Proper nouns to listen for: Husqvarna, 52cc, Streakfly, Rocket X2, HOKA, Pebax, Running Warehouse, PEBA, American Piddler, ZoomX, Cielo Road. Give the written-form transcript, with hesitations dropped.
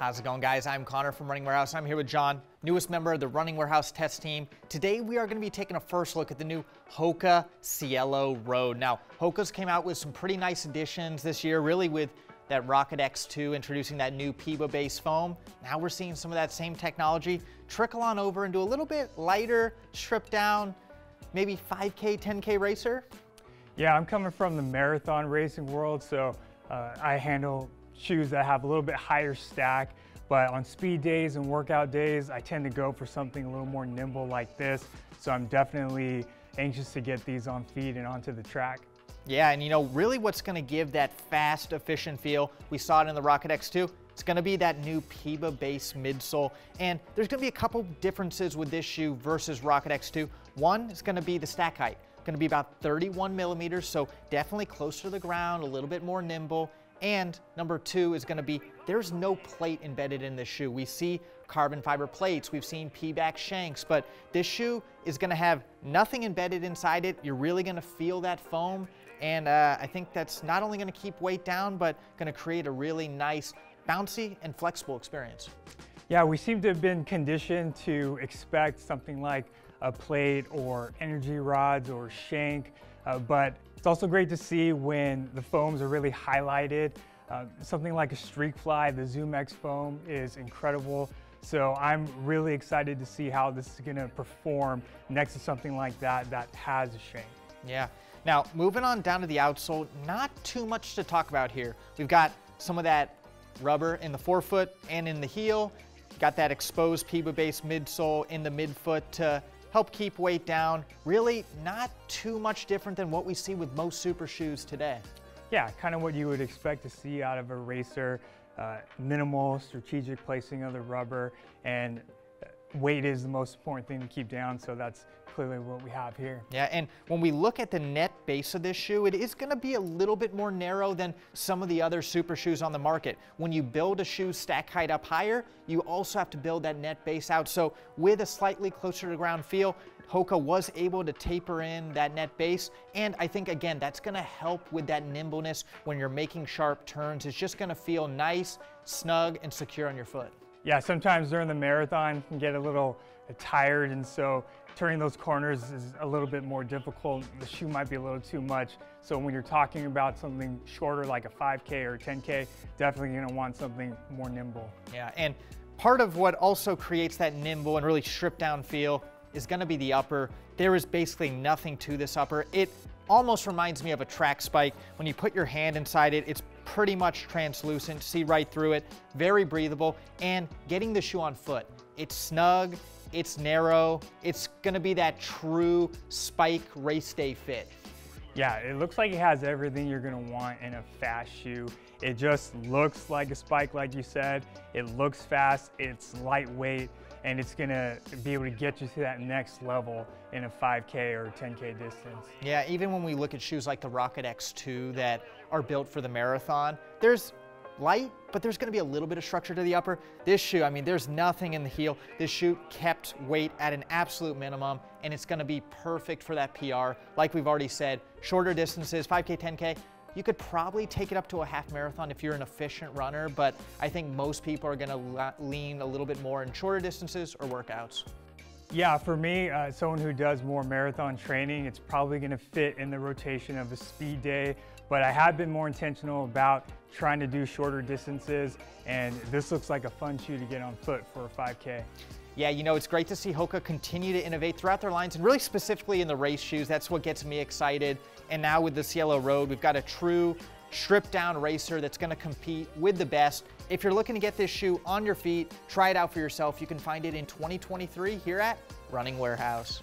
How's it going, guys? I'm Connor from Running Warehouse. I'm here with John, newest member of the Running Warehouse test team. Today, we are gonna be taking a first look at the new Hoka Cielo Road. Now, Hoka's came out with some pretty nice additions this year, really with that Rocket X2 introducing that new PEBA-based foam. Now we're seeing some of that same technology trickle on over into a little bit lighter, stripped down, maybe 5K, 10K racer. Yeah, I'm coming from the marathon racing world, so I handle shoes that have a little bit higher stack, but on speed days and workout days, I tend to go for something a little more nimble like this. So I'm definitely anxious to get these on feet and onto the track. Yeah, and you know, really what's gonna give that fast, efficient feel, we saw it in the Rocket X2, it's gonna be that new PEBA-based midsole. And there's gonna be a couple differences with this shoe versus Rocket X2. One is gonna be the stack height. It's gonna be about 31 millimeters, so definitely closer to the ground, a little bit more nimble. And number two is gonna be, there's no plate embedded in this shoe. We see carbon fiber plates, we've seen Pebax shanks, but this shoe is gonna have nothing embedded inside it. You're really gonna feel that foam. And I think that's not only gonna keep weight down, but gonna create a really nice, bouncy and flexible experience. Yeah, we seem to have been conditioned to expect something like a plate or energy rods or shank, but it's also great to see when the foams are really highlighted. Something like a Streakfly, the ZoomX foam is incredible. So I'm really excited to see how this is gonna perform next to something like that that has a shank. Yeah, now moving on down to the outsole, not too much to talk about here. We've got some of that rubber in the forefoot and in the heel. We've got that exposed PEBA-based midsole in the midfoot to help keep weight down. Really not too much different than what we see with most super shoes today. Yeah, kind of what you would expect to see out of a racer, minimal strategic placing of the rubber, and weight is the most important thing to keep down, so that's clearly what we have here. Yeah, and when we look at the net base of this shoe, it is gonna be a little bit more narrow than some of the other super shoes on the market. When you build a shoe stack height up higher, you also have to build that net base out. So with a slightly closer to ground feel, Hoka was able to taper in that net base. And I think, again, that's gonna help with that nimbleness when you're making sharp turns. It's just gonna feel nice, snug, and secure on your foot. Yeah, sometimes during the marathon you can get a little tired, and so turning those corners is a little bit more difficult. The shoe might be a little too much. So when you're talking about something shorter like a 5K or 10K, definitely you're gonna want something more nimble. Yeah, and part of what also creates that nimble and really stripped down feel is gonna be the upper. There is basically nothing to this upper. It almost reminds me of a track spike. When you put your hand inside it, it's pretty much translucent, see right through it, very breathable. And getting the shoe on foot, it's snug, it's narrow, it's gonna be that true spike race day fit. Yeah, it looks like it has everything you're gonna want in a fast shoe. It just looks like a spike, like you said. It looks fast, it's lightweight, and it's gonna be able to get you to that next level in a 5K or 10K distance. Yeah, even when we look at shoes like the Rocket X2 that are built for the marathon, there's light, but there's gonna be a little bit of structure to the upper. This shoe, I mean, there's nothing in the heel. This shoe kept weight at an absolute minimum, and it's gonna be perfect for that PR. Like we've already said, shorter distances, 5K, 10K, you could probably take it up to a half marathon if you're an efficient runner, but I think most people are gonna lean a little bit more in shorter distances or workouts. Yeah, for me, someone who does more marathon training, it's probably gonna fit in the rotation of a speed day, but I have been more intentional about trying to do shorter distances, and this looks like a fun shoe to get on foot for a 5K. Yeah, you know, it's great to see Hoka continue to innovate throughout their lines, and really specifically in the race shoes. That's what gets me excited. And now with the Cielo Road, we've got a true stripped down racer that's gonna compete with the best. If you're looking to get this shoe on your feet, try it out for yourself. You can find it in 2023 here at Running Warehouse.